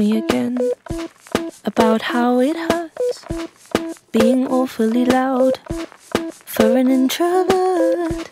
me again about how it hurts being awfully loud for an introvert.